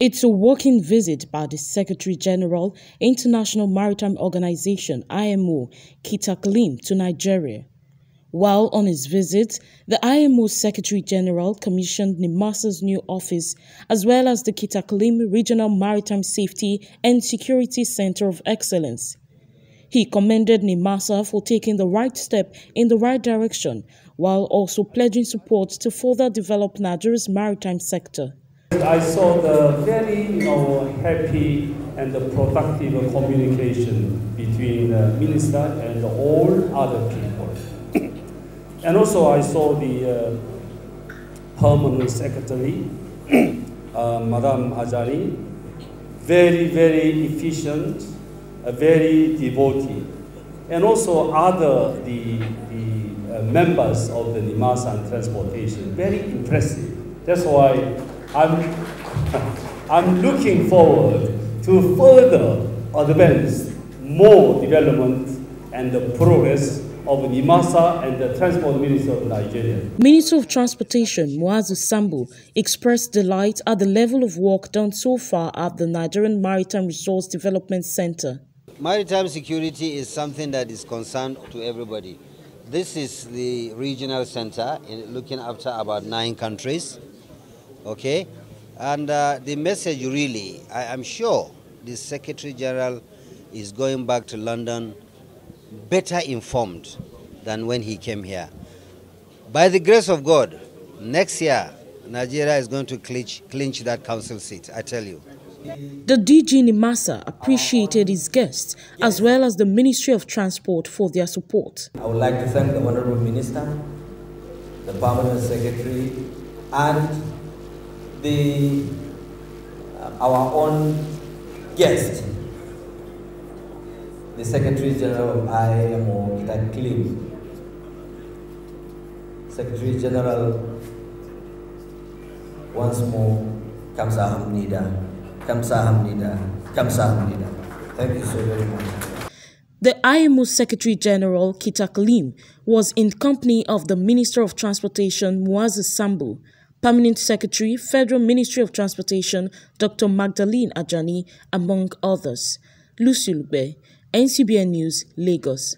It's a walking visit by the Secretary-General, International Maritime Organization, IMO, Kitack Lim, to Nigeria. While on his visit, the IMO Secretary-General commissioned NIMASA's new office, as well as the Kitack Lim Regional Maritime Safety and Security Center of Excellence. He commended NIMASA for taking the right step in the right direction, while also pledging support to further develop Nigeria's maritime sector. I saw the very happy and productive communication between the minister and all other people. And also I saw the permanent secretary, Madame Ajani, very efficient, very devoted. And also other the members of the NIMASA and transportation, very impressive. That's why I'm looking forward to further advance more development and the progress of NIMASA and the Transport Minister of Nigeria. Minister of Transportation Muazu Sambo expressed delight at the level of work done so far at the Nigerian Maritime Resource Development Center. Maritime security is something that is concerned to everybody. This is the regional center looking after about 9 countries. Okay, and the message really, I'm sure the Secretary General is going back to London better informed than when he came here. By the grace of God, next year, Nigeria is going to clinch that council seat, I tell you. The DG NIMASA appreciated his guests as well as the Ministry of Transport for their support. I would like to thank the Honourable Minister, the Permanent Secretary, and our own guest, the Secretary General of IMO, Kitack Lim. Secretary General, once more, Kamsahamnida, Kamsahamnida, Kamsahamnida. Thank you so very much. The IMO Secretary-General, Kitack Lim, was in company of the Minister of Transportation, Muazu Sambo, Permanent Secretary, Federal Ministry of Transportation, Dr. Magdalene Ajani, among others. Lucy Lube, NCBN News, Lagos.